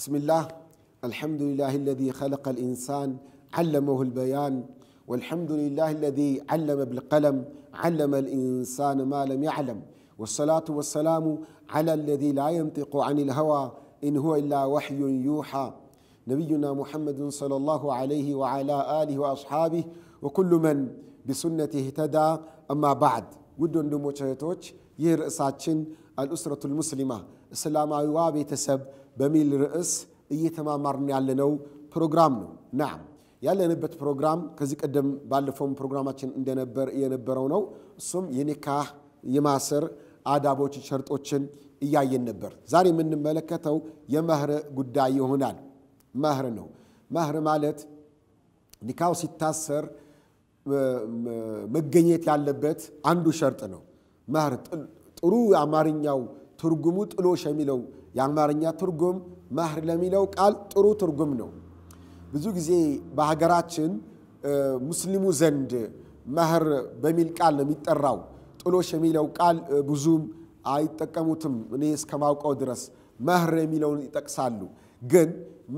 بسم الله. الحمد لله الذي خلق الإنسان علمه البيان، والحمد لله الذي علم بالقلم، علم الإنسان ما لم يعلم، والصلاة والسلام على الذي لا ينطق عن الهوى إن هو إلا وحي يوحى، نبينا محمد صلى الله عليه وعلى آله وأصحابه وكل من بسنته اهتدى. أما بعد ودون دموتشيتوش يرأساتشن الأسرة المسلمة السلام عليكم تسب بميل رأس እየተማማርን ያለነው ፕሮግራም ነው። نعم ያለንበት ፕሮግራም ከዚህ ቀደም ባለፈው ፕሮግራማችን እንደነበር የነበረው ነው። እሱም የኒካህ የማሰር አዳቦች ሸርጦችን እያየን ነበር። ዛሬ የምንመለከተው የመህር ጉዳይ ይሆናል። መህር ነው። መህር ማለት ኒካው ሲታሰር መገኘት ያለበት አንዱ ሸርጥ ነው። መህር ጥሩ አማርኛው ትርጉሙ ጥሎሽ የሚለው የአማርኛ ትርጉም መህር ለሚለው ቃል ጥሩ ትርጉም ነው። ብዙ ጊዜ በሀገራችን ሙስሊሙ ዘንድ መህር በሚል ቃል የሚጠራው ጥሎሽ የሚለው ቃል ብዙም አይጠቀሙትም። እኔ እስከማውቀው ድረስ መህር የሚለውን ይጠቅሳሉ። ግን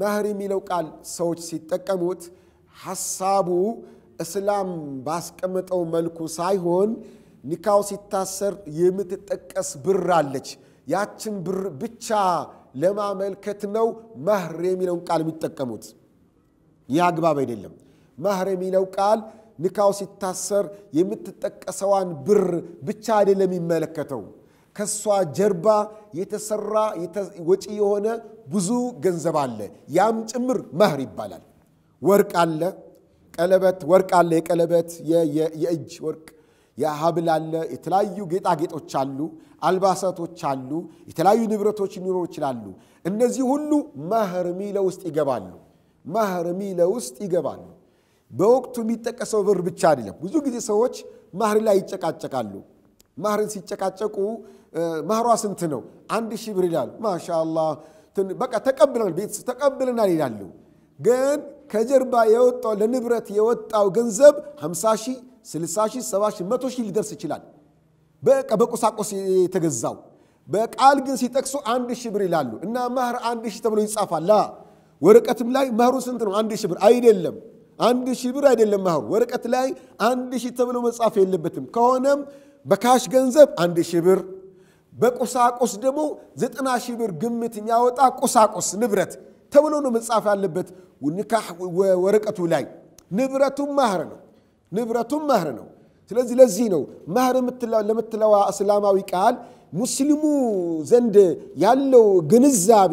መህር የሚለው ቃል ሰዎች ሲጠቀሙት ሐሳቡ እስላም ባስቀመጠው መልኩ ሳይሆን ኒካው ሲታሰር የምትጠቀስ ብር አለች። ያችን ብር ብቻ ለማመልከት ነው መህር የሚለውን ቃል የሚጠቀሙት። ያግባብ አይደለም። መህር የሚለው ቃል ንካው ሲታሰር የምትጠቀሰዋን ብር ብቻ አይደለም የሚመለከተው። ከሷ ጀርባ የተሰራ ወጪ የሆነ ብዙ ገንዘብ አለ። ያም ጭምር መህር ይባላል። ወርቅ አለ፣ ቀለበት ወርቅ አለ፣ የቀለበት የእጅ ወርቅ የሐብል አለ፣ የተለያዩ ጌጣጌጦች አሉ፣ አልባሳቶች አሉ፣ የተለያዩ ንብረቶች ሊኖሩ ይችላሉ። እነዚህ ሁሉ መህር የሚለው ውስጥ ይገባሉ። መህር የሚለው ውስጥ ይገባሉ። በወቅቱ የሚጠቀሰው ብር ብቻ አይደለም። ብዙ ጊዜ ሰዎች መህር ላይ ይጨቃጨቃሉ። መህርን ሲጨቃጨቁ መህሯ ስንት ነው? 1000 ብር ይላል። ማሻአላህ በቃ ተቀበለናል፣ ቤት ተቀበለናል ይላሉ። ግን ከጀርባ የወጣው ለንብረት የወጣው ገንዘብ 50000 60,000 70,000 100,000 ሊደርስ ይችላል። በቃ በቁሳቁስ የተገዛው በቃል ግን ሲጠቅሱ 1000 ብር ይላሉ። እና መህር 1000 ተብሎ ይጻፋል። ላ ወረቀትም ላይ መህሩ ስንት ነው? 1000 ብር አይደለም። 1000 ብር አይደለም መህሩ። ወረቀት ላይ 1000 ተብሎ መጻፍ የለበትም። ከሆነም በካሽ ገንዘብ 1000 ብር፣ በቁሳቁስ ደግሞ 90,000 ብር ግምት የሚያወጣ ቁሳቁስ ንብረት ተብሎ ነው መጻፍ ያለበት ንካህ ወረቀቱ ላይ። ንብረቱ መህር ነው። ንብረቱም መህር ነው። ስለዚህ ለዚህ ነው መህር ለምትለው እስላማዊ ቃል ሙስሊሙ ዘንድ ያለው ግንዛቤ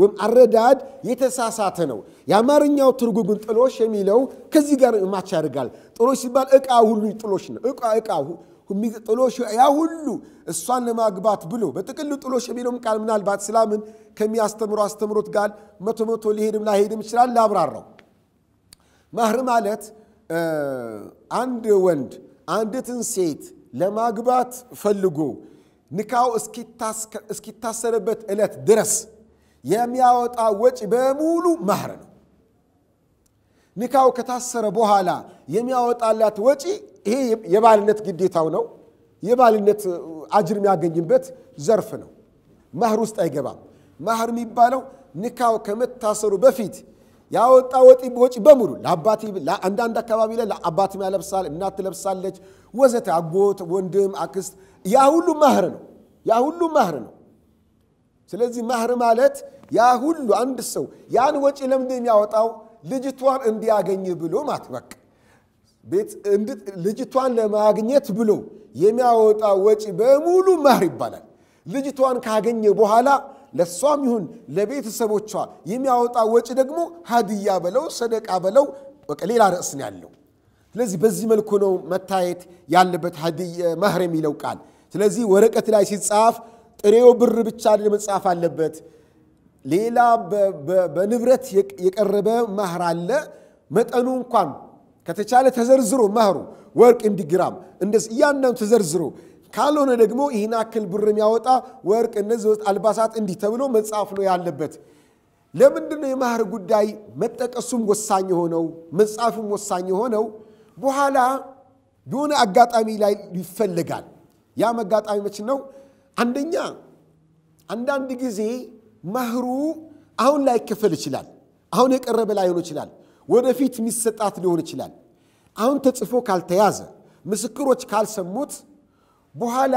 ወይም አረዳድ የተሳሳተ ነው። ያማርኛው ትርጉሙን ጥሎሽ የሚለው ከዚህ ጋር ማች ያርጋል። ጥሎሽ ሲባል እቃ ሁሉ ጥሎሽ ነው። እቃ ጥሎሽ ያ ሁሉ እሷን ለማግባት ብሎ በጥቅሉ ጥሎሽ የሚለውም ቃል ምናልባት እስላምን ከሚያስተምሩ አስተምሮት ጋር 100% ሊሄድም ላይሄድም ይችላል። ላብራራው። መህር ማለት አንድ ወንድ አንዲትን ሴት ለማግባት ፈልጎ ንካው እስኪታሰርበት እለት ድረስ የሚያወጣ ወጪ በሙሉ መህር ነው። ንካው ከታሰረ በኋላ የሚያወጣላት ወጪ ይሄ የባልነት ግዴታው ነው። የባልነት አጅር የሚያገኝበት ዘርፍ ነው። መህር ውስጥ አይገባም። መህር የሚባለው ንካው ከመታሰሩ በፊት ያወጣ ወጪ በሙሉ ለአባቲ ለአንድ አካባቢ ለአባቲ ያለብሳል፣ እናት ለብሳለች፣ ወዘተ አጎት፣ ወንድም፣ አክስት ያ ሁሉ መህር ነው። ያ ሁሉ መህር ነው። ስለዚህ መህር ማለት ያ ሁሉ አንድ ሰው ያን ወጪ ለምን ያወጣው? ልጅቷን እንዲያገኝ ብሎ ማጥበቅ ቤት ልጅቷን ለማግኘት ብሎ የሚያወጣ ወጪ በሙሉ መህር ይባላል። ልጅቷን ካገኘ በኋላ ለሷም ይሁን ለቤተሰቦቿ የሚያወጣ ወጪ ደግሞ ሀዲያ በለው ሰደቃ በለው በቃ ሌላ ራስ ነው ያለው። ስለዚህ በዚህ መልኩ ነው መታየት ያለበት ሀዲያ መህር የሚለው ቃል። ስለዚህ ወረቀት ላይ ሲጻፍ ጥሬው ብር ብቻ አይደለም መጻፍ አለበት። ሌላ በንብረት የቀረበ መህር አለ። መጠኑ እንኳን ከተቻለ ተዘርዝሮ መህሩ ወርቅ እንዲግራም እንደዚህ ያንንም ተዘርዝሮ ካልሆነ ደግሞ ይሄን አክል ብር የሚያወጣ ወርቅ እንደዚህ አልባሳት እንዲተብሎ መጻፍ ነው ያለበት። ለምንድነው የመህር ጉዳይ መጠቀሱም ወሳኝ ሆነው መጻፉም ወሳኝ ሆነው? በኋላ ዶነ አጋጣሚ ላይ ይፈልጋል። ያ መጋጣሚ መች ነው? አንደኛ አንድ ጊዜ መህሩ أهون لا يكفل يشلال أهون يقرب لا يلو يشلال ورفيت مسطات ሊሆን ይችላል አሁን ተጽፎ ካልተያዘ ምስክሮች ካልሰሙት በኋላ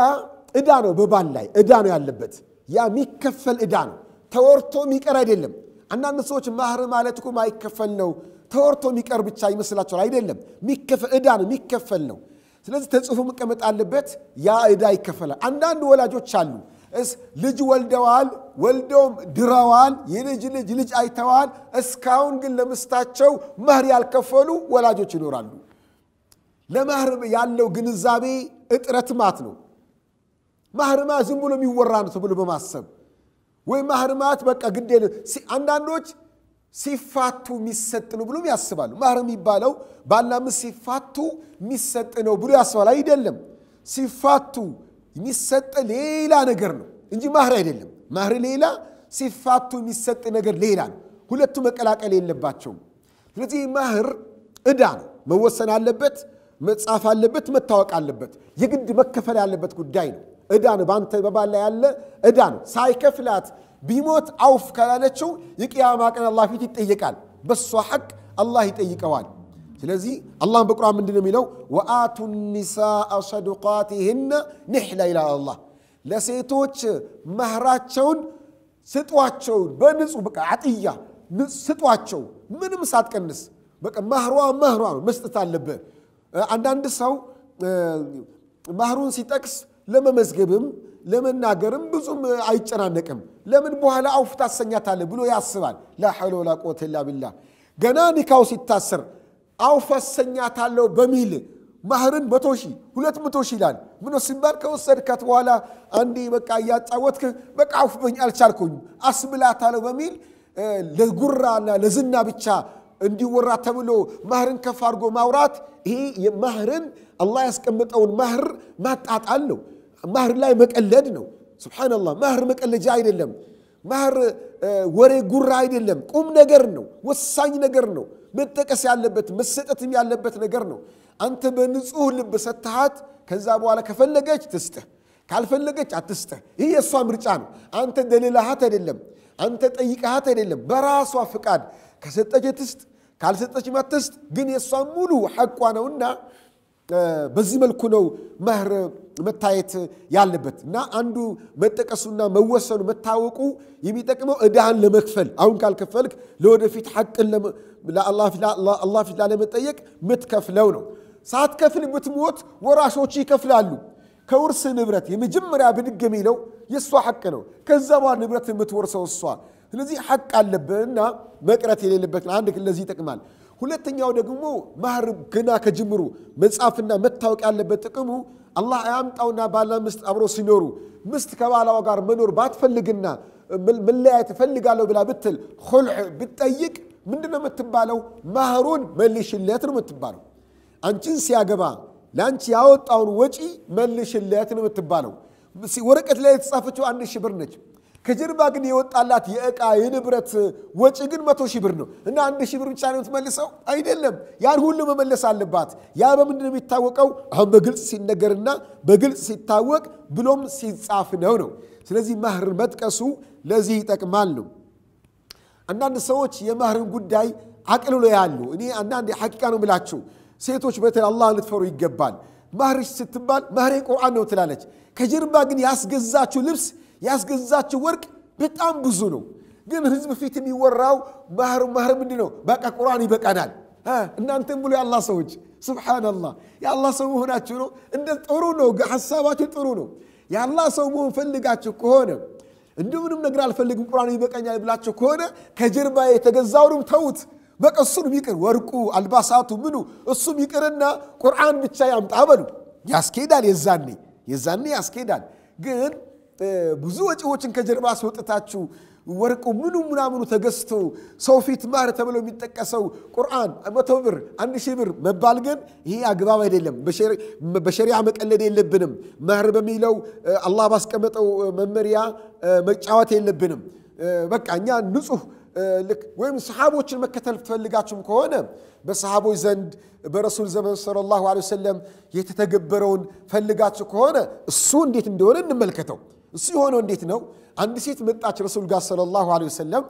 እዳ ነው በባል ላይ እዳ ነው ያለበት ያ ሚከፈል እዳ ነው ተወርቶ ሚቀር አይደለም አንዳንድ ሰዎች ማህር ማለትኩ ማይከፈል ነው ተወርቶ ሚቀር ብቻ ይመስላቸዋል አይደለም ሚከፈል እዳ ነው ሚከፈል ነው ስለዚህ ተጽፎ መቀመጥ አለበት ያ እዳ ይከፈላል አንዳንድ ወላጆች አሉ እስ ልጅ ወልደዋል ወልዶም ድራዋል የልጅ ልጅ ልጅ አይተዋል እስካውን ግን ለምስታቸው ማህር ያልከፈሉ ወላጆች ይኖራሉ ለማህር ያለው ግንዛቤ እጥረት ማት ነው ማህርማ ዝም ብሎ የሚወራ ነው ተብሎ በማሰብ ወይ ማህርማት በቃ ግዴለ አንዳንዶች ሲፋቱ የሚሰጥ ነው ብሎም ያስባሉ ማህርም ይባለው ባላም ሲፋቱ የሚሰጥ ነው ብሎ ያስባል አይደለም ሲፋቱ የሚሰጥ ሌላ ነገር ነው እንጂ ማህር አይደለም ማህር ሌላ ሲፋቱ የሚሰጥ ነገር ሌላ ነው ሁለቱ መቀላቀል የለባቸውም ስለዚህ ማህር እዳ ነው መወሰን አለበት መጻፍ አለበት መታወቅ አለበት የግድ መከፈል ያለበት ጉዳይ ነው እዳ ነው ባንተ በባላ ያለ እዳ ነው ሳይከፍላት ቢሞት አውፍ ካላለችው የቂያማ ቀን አላህ ፊት ይጠየቃል በሷ ሐቅ አላህ ይጠይቀዋል ስለዚህ አላህ በቁርአን ምንድነው የሚለው ወአቱ النساء صدقاتهن نحلا الى الله ለሴቶች ማህራቸውን ስጧቸው በንጹህ በቃ አጥያ ስጧቸው ምንም ሳትቀንስ በቃ ማህሯ ነው መስጠት አለበት አንዳንድ ሰው ማህሩን ሲጠቅስ ለመመዝገብም ለመናገርም ብዙም አይጨናነቅም ለምን በኋላ አውፍታ ሰኛታለ ብሎ ያስባል ላ ሐውለ ወላ ቁወተ ኢላ ቢላህ ገና ኒካው ሲታሰር አውፈሰኛታለው በሚል ማህርን በቶሺ 200 ሺህ ይላል ምን ሲባል ከወሰድከት በኋላ አንዲ በቃ ያጫወትክ በቃ አውፍበኝ አልቻልኩኝ አስብላታለው በሚል ለጉራና ለዝና ብቻ እንዲወራ ተብሎ ማህርን ከፍ አድርጎ ማውራት ይሄ የማህርን አላህ ያስቀመጠውን ማህር ማጣጣል ነው ማህር ላይ መቀለድ ነው ሱብሃንአላህ ማህር መቀለጃ አይደለም ማህር ወሬ ጉራ አይደለም ቁም ነገር ነው ወሳኝ ነገር ነው መጠቀስ ያለበት መስጠትም ያለበት ነገር ነው አንተ በንጹህ ልብ ሰጣት ከዛ በኋላ ከፈለገች ትስተ ካልፈለገች አትስተ ይሄ እሷ ምርጫ ነው አንተ ደልላሃት አይደለም አንተ ጠይቃሃት አይደለም በራሷ ፍቃድ ከሰጠች ትስት ካልሰጠች ማትስት ግን የሷ ሙሉ ሐቋ ነውና በዚህ መልኩ ነው ማህር መታየት ያለበትና አንዱ መጠቀሱና መወሰኑ መታወቁ የሚጠቅመው እዳን ለመክፈል አሁን ካልከፈልክ ለወደፊት ሐቅን ለአላህ ፊት ለመጠየቅ መትከፍለው ነው ሳትከፍል ብትሞት ወራሾች ይከፍላሉ ከውርስ ንብረት የመጀመሪያ ብድግም ይለው የሷ ሐቅ ነው ከዛ በኋላ ንብረት የምትወርሰው እሷ ስለዚህ ሐቅ አለበና መቅረት የሌለበት አንድ ለዚህ ይጠቅማል ሁለተኛው ደግሞ ማህር ገና ከጅምሩ መጻፍና መታወቅ ያለበት ጥቅሙ አላህ ያምጣውና ባላ ምስት አብሮ ሲኖሩ ምስት ከባላው ጋር መኖር ባትፈልግና መለያየት ፈልጋለው ብላ ብትል ኹልዕ ብትጠይቅ ምንድነው የምትባለው ማህሩን መልሽለት ነው የምትባለው አንቺን ሲያገባ ላንቺ ያወጣውን ወጪ መልሽለት ነው የምትባለው ወረቀት ላይ የተጻፈችው 1000 ብር ነች ከጀርባ ግን የወጣላት የእቃ የንብረት ወጪ ግን 100 ሺህ ብር ነው እና 1000 ብር ብቻ ነው ተመልሰው አይደለም ያን ሁሉ መመለስ አለባት ያ በመንደም ይታወቀው አሁን በግልጽ ሲነገርና በግልጽ ሲታወቅ ብሎም ሲጻፍ ነው ስለዚህ ማህር መጥቀሱ ለዚህ ይጠቅማል ነው አንዳንድ ሰዎች የማህርን ጉዳይ አቅልሎ ያያሉ እኔ አንዳንድ ሐቂቃ ነው ብላችሁ ሴቶች በተለ አላህ ልትፈሩ ይገባል ማህር ስትባል ማህር ቁርአን ነው ትላለች ከጀርባ ግን ያስገዛችሁ ልብስ ያስገዛችሁ ወርቅ በጣም ብዙ ነው ግን ህዝብ ፊት የሚወራው ማህር ምንድነው በቃ ቁርአን ይበቃናል እናንተም ብሎ ያላህ ሰዎች ሱብሃንአላህ ያላህ ሰው ሆናችሁ ነው እንደ ጥሩ ነው ሐሳባችሁ ጥሩ ነው ያላህ ሰው ሆን ፈልጋችሁ ከሆነ እንደምንም ነገር አልፈልግም ቁርአን ይበቃኛል ብላችሁ ከሆነ ከጀርባ የተገዛውንም ተውት በቃ እሱም ይቀር ወርቁ አልባሳቱ ምኑ እሱም ይቀርና ቁርአን ብቻ ያምጣ አበሉ ያስኬዳል የዛኔ ያስኬዳል ግን ብዙ ወጪዎችን ከጀርባ አስወጣታችሁ ወርቁ ምናምኑ ተገዝቶ ሰው ፊት ማህር ተብሎ የሚጠቀሰው ቁርአን 100 ብር 1000 ብር መባል ግን ይሄ አግባብ አይደለም በሸሪዓ መቀለድ የለብንም ማህር በሚለው አላህ ባስቀመጠው መመሪያ መጫወት የለብንም በቃኛ ንጹህ ልክ ወይም ሰሃቦችን መከተል ትፈልጋችሁም ከሆነ በሰሃቦች ዘንድ በረሱል ዘመን ሰለላሁ ዐለይሂ ወሰለም የተተገበረውን ፈልጋችሁ ከሆነ እሱ እንዴት እንደሆነ እንመልከተው سيهون وديتناو عند سيت متاع رسول الله صلى الله عليه وسلم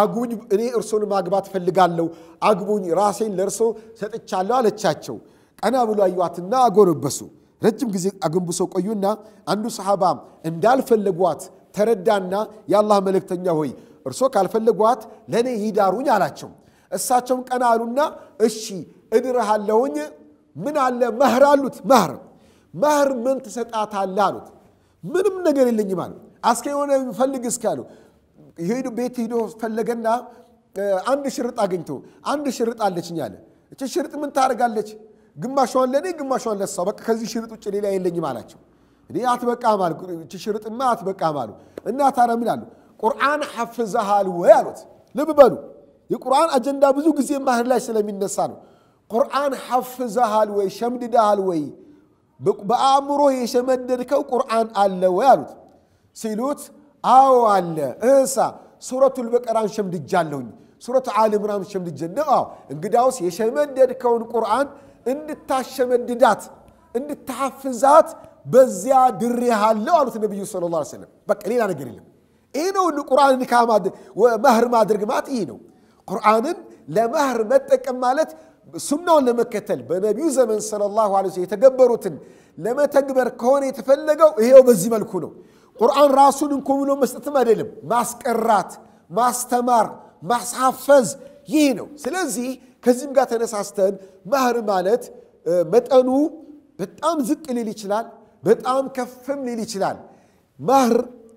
أقول إني أرسل ما قبضت في اللي قالوا أقولني راسين لرسو ستتشالو على تشاتشو أنا أقول أيواتنا أقول بسو رجم جزء أقول بسو كيونا عنده صحابام إندال في اللقوات تردنا يا الله ملك تنجوي أرسل على في اللقوات لأن يدارون على تشم الساتشم كان عرونا إشي إدرها اللون من على مهر علوت مهر من تسقط على علوت من نجار اللي نجمانه أسكي وانا فلق إسكالو يهيدو بيت يهيدو فلقنا عند شرط أجنتو عند شرط على تشنياله تشرط من تارق على تش قماشون لني قماشون للصباك خذي شرط وتشليله اللي نجمانه شو اللي يعتبر كامل تشرط ما يعتبر كامله الناس ترى منالو قرآن حفظها الوالد لببالو القرآن أجندا بزوج زي مهر لا سلام النسانو قرآن حفظها الوي شمددها الوي بأمره يشمدد كو قرآن الله ويالوت سيلوت أو الله إنسا سورة البقرة شمدد جالون سورة آل عمران شمدد جنة انقداوس يشمدد كون قرآن ان التشمددات ان التحفزات بزيا دريها لولت النبي صلى الله عليه وسلم بك لينا أنا قريلا إينو ان القرآن نكاماد ومهر ما درقمات إينو قرآن لمهر متك أمالت سنة لما كتل بنبيو زمن صلى الله عليه وسلم يتقبروتن لما تقبر كون يتفلقوا هي وبزي ملكونو قرآن راسون انكم لهم مستثمر لهم ماسكرات ماستمر ماسحفز يينو سلازي كزيم قاعد نساستن مهر مالت بتأنو بتأم زك اللي ليشلال بتأم كفم اللي ليشلال مهر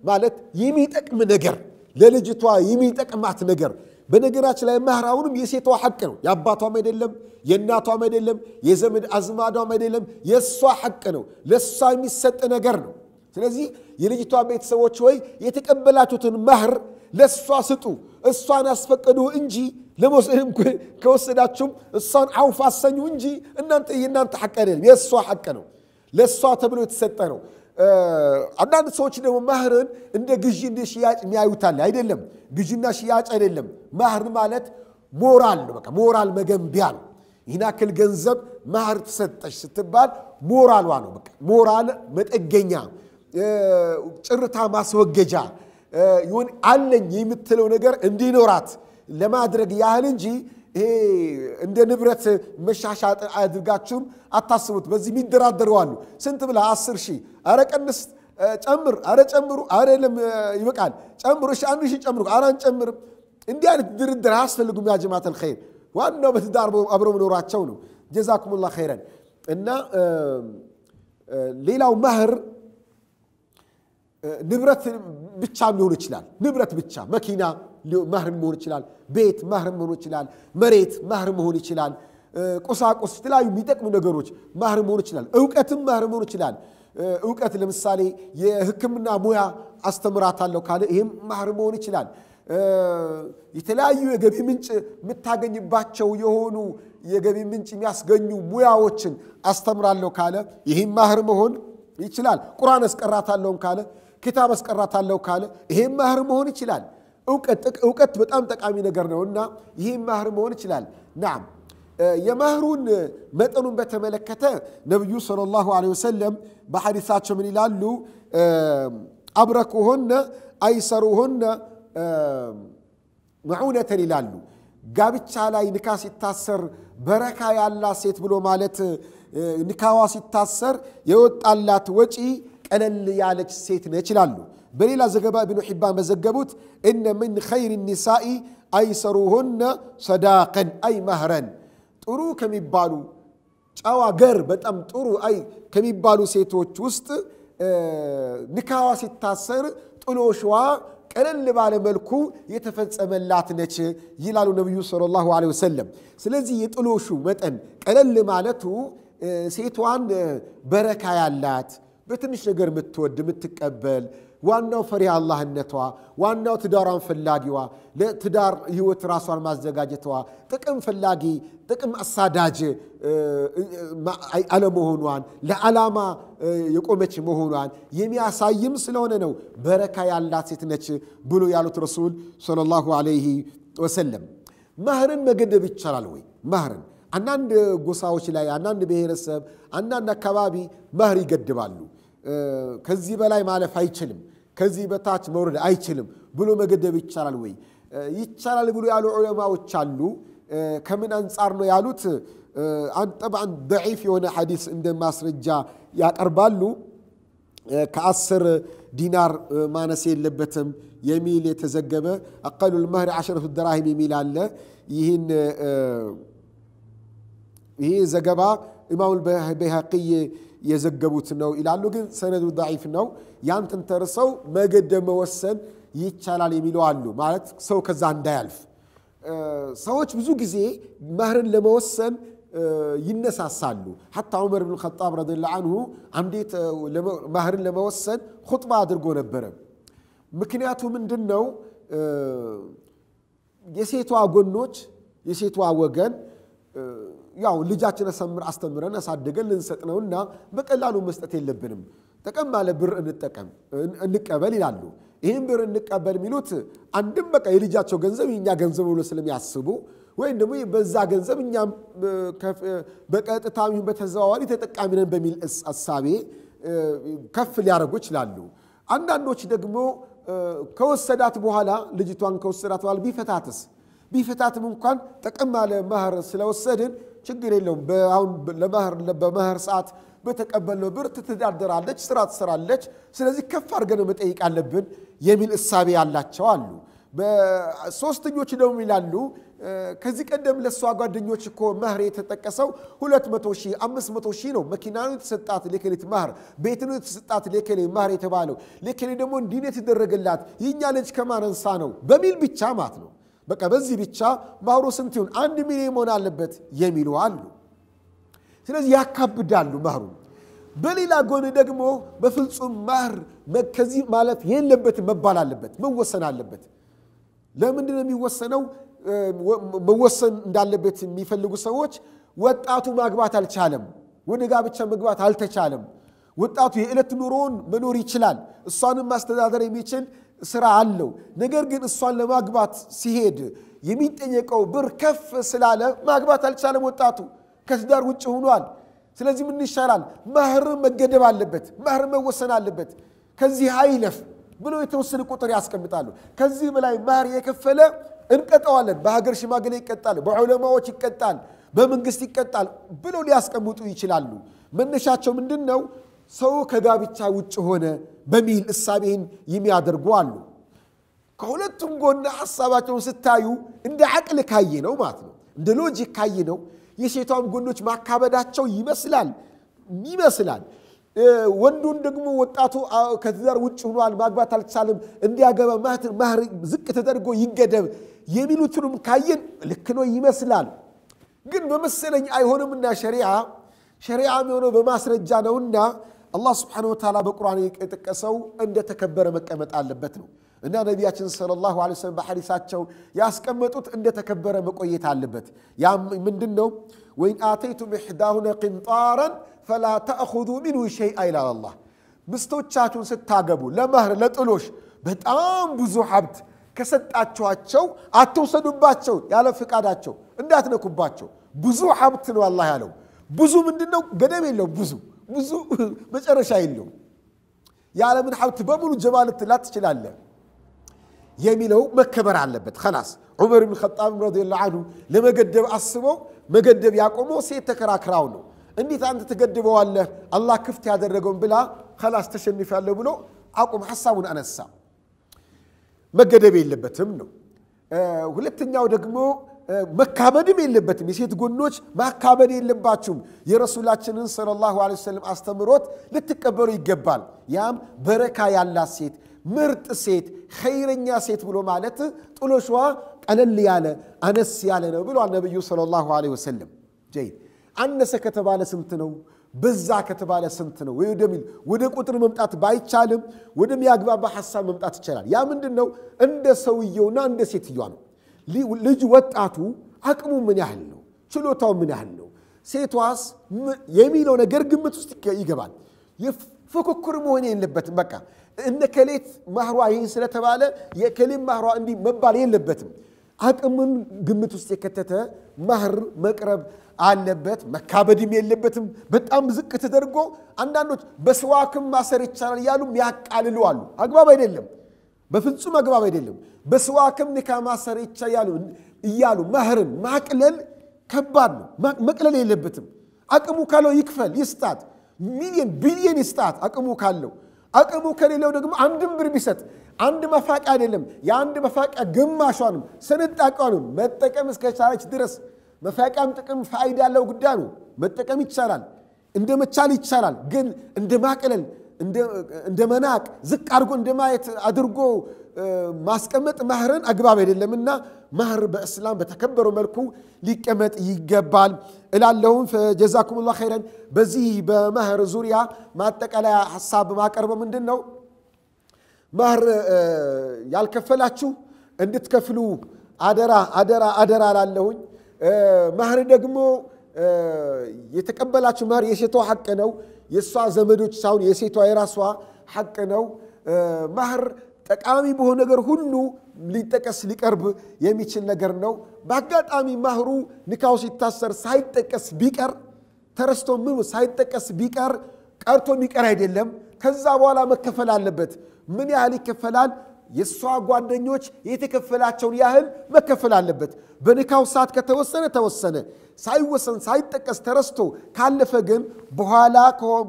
مالت يميتك من نجر للجتوا يميتك معت نجر بنجرات لا مهراونم يسيتو حقنو يا اباطو ما يدلم يا ناتو ما يدلم يا زمد ازمادو ما يدلم يسوا حقنو لسا يمسط ነገር ነው ስለዚህ የልጅቷ ቤተሰቦች ወይ የተቀበላችሁትን መህር ለሷ ስጡ እሷን አስፈቀዱ እንጂ ለሞስልም ከወሰዳችሁም እሷን አውፋ አሰኙ እንጂ እናንተ حق አይደለም የሷ حق ነው ለሷ ተብሎ የተሰጠ ነው አንዳንድ ሰዎች ደግሞ ማህርን እንደ ግዢ እንደ ሽያጭ የሚያዩታል አይደለም ግዢና ሽያጭ አይደለም ማህር ማለት ሞራል ነው በቃ ሞራል መገንቢያ ነው ይናክል ገንዘብ ማህር ተሰጠሽ ስትባል ሞራልዋ ነው በቃ ሞራል መጠገኛ ጭርታ ማስወገጃ ይሁን አለኝ የምትለው ነገር እንዲኖራት ለማድረግ ያህል እንጂ ይሄ እንደ ንብረት መሻሻጥ አድርጋችሁ አታስቡት በዚህ ምድራደሩ አሉ ስንት ብላ 10000 አረ ቀንስ ጨምር አረ ጨምሩ አረ ይበቃል ጨምሩ እሺ 1000 ጨምሩ አራን ጨምር እንዲያ ድርድር አስፈልጉም ያ ጀማዓተል ኸይር ዋናው በትዳር አብረው ኖራቸው ነው ጀዛኩሙላህ ኸይራን እና ሌላው ማህር ንብረት ብቻ ሊሆን ይችላል ንብረት ብቻ መኪና مهر مهون يشلال بيت مهر مهون يشلال مريت مهر مهون يشلال قصا قص تلاي بيتك من ነገሮች مهر مهون يشلال اوقاتم مهر مهون يشلال اوقات ለምሳሌ የህክምና ሙያ አስተምራታለሁ ካለ ይሄም مهر مهون ይችላል የተለያዩ የገቢ ምንጭ ምታገኝባቸው የሆኑ የገቢ ምንጭ የሚያስገኙ ሙያዎችን አስተምራለሁ ካለ ይሄም مهر مهون ይችላል ቁርአን አስቀራታለሁ ካለ ኪታብ አስቀራታለሁ ካለ ይሄም مهر مهون ይችላል እውቀት በጣም ጠቃሚ ነገር ነውና ይሄ ማህር መሆን ይችላል نعم የማህሩን መጠኑን በተመለከተ ነብዩ ሰለላሁ ዐለይሂ ወሰለም በሐዲሳቸው ምን ይላሉ አብረኩሁን አይሰሩሁን معونه ይላሉ ጋብቻ ላይ ንካ ሲታሰር በረካ ያላ ሴት ብሎ ማለት ንካዋ ሲታሰር የወጣላት ወጪ ቀለል ያለች ሴት ነች ይላሉ በሌላ ዘገባ ኢብኑ ሒባን መዘገቡት እነ ምን ኸይር النساء አይሰሩሁን صداقا اي مهرا ጥሩ ከሚባሉ ጫዋ ገር በጣም ጥሩ አይ ከሚባሉ ሴቶች ውስጥ ንካዋ ሲታሰር ጥሎሽዋ ቀለል ባለ መልኩ የተፈጸመላት ነች ይላሉ ነብዩ ሰለላሁ ዐለይሂ ወሰለም ስለዚህ የጥሎሹ መጠን ቀለል ማለቱ ሴቷን በረካ ያላት በትንሽ ነገር ምትወድ ምትቀበል ዋናው ፈሪ አላህነቷ ዋናው ትዳራን ፍላጊዋ ለትዳር ህይወት ራሷን ማዘጋጀቷ ጥቅም ፍላጊ ጥቅም አሳዳጅ አለመሆኗን ለዓላማ የቆመች መሆኗን የሚያሳይም ስለሆነ ነው በረካ ያላት ሴት ነች ብሎ ያሉት ረሱል ሰለላሁ ዐለይሂ ወሰለም ማህርን መገደብ ይቻላል ወይ ማህርን አንዳንድ ጎሳዎች ላይ አንዳንድ ብሔረሰብ አንዳንድ አካባቢ ማህር ይገድባሉ ከዚህ በላይ ማለፍ አይችልም كذي بتاعت مورد أيشلم بلو ما قد بيتشارل وي يتشارل بلو يالو علماء وتشالو كمن أنصارنا يالوت طبعا ضعيف يونا حديث عند مصر جاء يا أربالو كأسر دينار ما نسي لبتم يميل يتزجبه أقل المهر 10 دراهم يميل على يهن هي زجبا إمام البيهقي يزجبوت النو إلى اللقين سند ضعيف النو يان تنترسوا ما قد موسن يتشال على يميلوا علو معنات سو كذا عند ألف سواج بزوج زي مهر اللي موسن ينسى السالو حتى عمر بن الخطاب رضي الله عنه عمديت مهر اللي موسن خطبة أدرجون البرم مكنياته من دنو يسيتوا جنوج يسيتوا وجن ያው ልጃችን አስተምር አስተምረን አሳደገን ልንሰጥነውና በቀላሉ መስጠት የለብንም ተቀማ ለብር እንጠቀም እንቀበል ይላሉ ይሄን ብር እንቀበል ሚሉት አንድም በቃ የልጃቸው ገንዘብ የኛ ገንዘብ ብሎ ስለሚያስቡ ወይ ደግሞ በዛ ገንዘብ እኛ በቀጥታም በተዘዋዋሪ ተጠቃሚ ነን በሚል አሳቤ ከፍ ሊያደርጉ ይችላሉ አንዳንዶች ደግሞ ከወሰዳት በኋላ ልጅቷን ከወሰዳት በኋላ ቢፈታተስ ቢፈታተም እንኳን ተቀማ ለማህር ስለወሰደን ችግር የለውም በአሁን ለማህር ሰዓት በተቀበለው ብር ትተዳደራለች ስራ ትሰራለች ስለዚህ ከፍ አርገን መጠየቅ አለብን የሚል እሳቤ ያላቸው አሉ በሶስተኞች ደግሞ ይላሉ ከዚህ ቀደም ለሷ ጓደኞች እኮ ማህር የተጠቀሰው 200,000 500,000 ነው መኪናውን ተሰጣት ለከሌት ማህር ቤቱን ተሰጣት ለከሌ ማህር የተባለው ለከሌ ደግሞ እንዲነት ይደረግላት ይኛ ልጅ ከማረንሳ ነው በሚል ብቻ ማት ነው በቃ በዚህ ብቻ ማህሩ ስንት ይሁን 1 ሚሊዮን ሆነ አለበት የሚሉ አሉ ስለዚህ ያካብዳሉ ማህሩ በሌላ ጎን ደግሞ በፍልጹም ማህር መከዚ ማለት የለበት መባል አለበት መወሰን አለበት ለምን እንደሚወሰነው መወሰን እንዳለበት የሚፈልጉ ሰዎች ወጣቱ ማግባት አልቻለም ወንጋ ብቻ ማግባት አልተቻለም ወጣቱ የእለት ኑሮን መኖር ይችላል እሷንም ማስተዳደር የሚችል ስራ አለው ነገር ግን እሷን ለማግባት ሲሄድ የሚጠየቀው ብር ከፍ ስላለ ማግባት አልቻለም ወጣቱ ከስዳር ውጭ ሆኗል ስለዚህ ምን ይሻላል ማህር መገደብ አለበት ማህር መወሰን አለበት ከዚህ አይለፍ ብሎ የተወሰነ ቁጥር ያስቀምጣሉ ከዚህ በላይ ማህር የከፈለ እንቀጣዋለን በሀገር ሽማግሌ ይቀጣል በዑለማዎች ይቀጣል በመንግስት ይቀጣል ብሎ ሊያስቀምጡ ይችላሉ መነሻቸው ምንድነው ሰው ከጋብቻ ውጭ ሆነ በሚል እሳቤን የሚያደርጉ አሉ ከሁለቱም ጎን ሐሳባቸውን ስታዩ እንደ አቅል ካይ ነው ማለት ነው እንደ ሎጂክ ካይ ነው የሴቷም ጎኖች ማካበዳቸው ይመስላል ወንዱን ደግሞ ወጣቱ ከትዳር ውጭ ሆኗል ማግባት አልቻለም እንዲያገባ ማህር ዝቅ ተደርጎ ይገደብ የሚሉትንም ካየን ልክ ነው ይመስላል ግን በመሰለኝ አይሆንምና ሸሪዓ የሚሆነው በማስረጃ ነውና الله سبحانه وتعالى بالقرآن يتكسو عند تكبر مكمت على بتنو إن نبياتنا صلى الله عليه وسلم بحديثاته ياسكمتوت عند تكبر مقويت على بت يا من دنو وإن آتيتم إحداهنا قنطارا فلا تأخذوا منه شيئا إلا الله مستوتشاتون ستاقبوا لا مهر لا تقولوش بتأم بزو حبت كستاتشواتشو أتوصلوا باتشو يا لفقاداتشو عندنا كوباتشو بزو حبتن والله يا لو بزو من دنو قدام يلو بزو ብዙ መጨረሻ ይለው ያለምን ሀብት በሙሉ ጀማል ተላት ይችላል የሚለው መከበር አለበት خلاص ዑመር ኢብኑ ኸጣብ رضی الله عنه ለመገደብ አስበው መገደብ ያቆመው ሴት ተከራክራው ነው እንዴት አንተ ተገደበው አለ አላህ ክፍት ያደረገው ብላ خلاص ተሸንፋለሁ ብሎ አቆም ሐሳቡን አነሳ መገደብ የለበትም ነው ሁለተኛው ደግሞ መካበድም የለበትም የሴት ጎኖች ማካበድ የለባችሁም የረሱላችንን ሰለላሁ ዐለይሂ ወሰለም አስተምሮት ልትቀበሩ ይገባል ያም በረካ ያላት ሴት ምርጥ ሴት ኸይረኛ ሴት ብሎ ማለት ጥሎሽዋ ቀለል ያለ አነስ ያለ ነው ብሏል ነብዩ ሰለላሁ ዐለይሂ ወሰለም ጀይ አነሰ ከተባለ ስንት ነው በዛ ከተባለ ስንት ነው ወይ ደሚል ወደ ቁጥር መምጣት ባይቻልም ወደሚያግባባ ሐሳብ መምጣት ይችላል ያ ምንድነው እንደ ሰውየውና እንደ ሴትየዋ ነው ልጅ ወጣቱ አቅሙ ምን ያህል ነው ችሎታው ምን ያህል ነው ሴቷስ የሚለው ነገር ግምት ውስጥ ይገባል የፍኩኩር መሆን የለበትም በቃ እነከሌት ማህሯ ይሄን ስለተባለ የከሌም ማህሯ እንዲህ መባል የለበትም አጥምን ግምት ውስጥ የከተተ ማህር መቅረብ አለበት መካበድም የለበትም በጣም ዝቅ ተደርጎ አንዳንዶች በስዋክም ማሰር ይቻላል ያሉም ያቃልሉ አሉ አግባብ አይደለም በፍጹም አግባብ አይደለም በስዋክም ንካ ማሰር ይቻላል ይያሉ ማህርን ማቅለል ከባድ ነው መቅለል የለበትም አቅሙ ካለው ይክፈል ይስጣት ሚሊየን ቢሊየን ይስጣት አቅሙ ካለው አቅሙ ከሌለው ደግሞ አንድም ብር ቢሰጥ አንድ መፋቂ አይደለም ያ አንድ መፋቂ ግማሽዋንም ሰንጣቀውንም መጠቀም እስከቻለች ድረስ መፋቂም ጥቅም ፋይዳ ያለው ጉዳይ ነው መጠቀም ይቻላል እንደመቻል ይቻላል ግን እንደማቀለል እንደመናቅ ዝቅ አድርጎ እንደማየት አድርጎ ማስቀመጥ ማህርን አግባብ አይደለምና ማህር በእስላም በተከበረው መልኩ ሊቀመጥ ይገባል እላለሁ فجزاكم الله خيرا በዚህ በማህር ዙሪያ ማጠቃለያ ሐሳብ ማቀርበ ምንድነው ማህር ያልከፈላችሁ እንድትከፍሉ አደራ እላለሁ ማህር ደግሞ የተቀበላችሁ ማህር የሴቷ ሐቅ ነው የሷ ዘመዶች ሳይሆን የሴቷ የራሷ ሐቅ ነው ማህር ጠቃሚ በሆነ ነገር ሁሉ ሊጠቀስ ሊቀርብ የሚችል ነገር ነው በአጋጣሚ ማህሩ ንካው ሲታሰር ሳይጠቀስ ቢቀር ተረስቶ ምኑ ሳይጠቀስ ቢቀር ቀርቶ ቢቀር አይደለም ከዛ በኋላ መከፈል አለበት ምን ያህል ይከፈላል የሷ ጓደኞች የተከፈላቸው ያህል መከፈል አለበት በንካው ሰዓት ከተወሰነ ሳይወሰን ሳይጠቀስ ተረስቶ ካለፈ ግን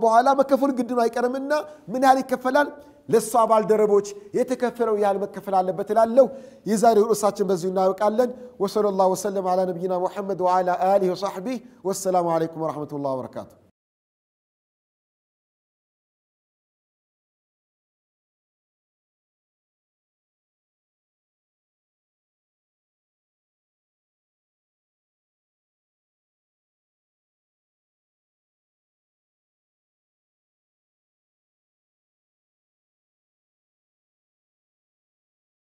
በኋላ መከፈል ግድ ነው አይቀርምና ምን ያህል ይከፈላል ለሷ ባልደረቦች የተከፈለው ያህል መከፈል አለበት እላለሁ የዛሬው ርዕሳችን በዚሁ እናውቃለን ወሰለላሁ ወሰለም على نبينا محمد وعلى اله وصحبه والسلام عليكم ورحمه الله وبركاته